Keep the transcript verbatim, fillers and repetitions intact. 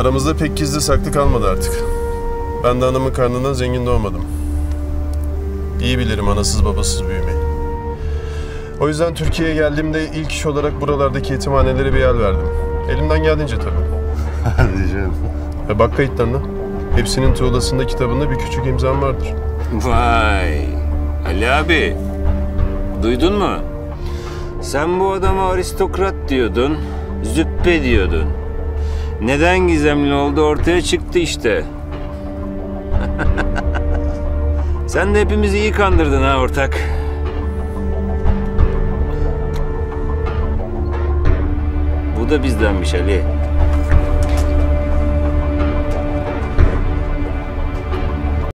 Aramızda pek gizli saklı kalmadı artık. Ben de anamın karnından zengin doğmadım. İyi bilirim anasız babasız büyümeyi. O yüzden Türkiye'ye geldiğimde ilk iş olarak buralardaki yetimhanelere bir yer verdim. Elimden geldiğince tabii. Anneciğim. E bak kayıtlarına. Hepsinin tuğlasında kitabında bir küçük imzam vardır. Vay! Ali abi, duydun mu? Sen bu adama aristokrat diyordun, züppe diyordun. Neden gizemli oldu ortaya çıktı işte. Sen de hepimizi iyi kandırdın ha ortak. Bu da bizdenmiş Ali.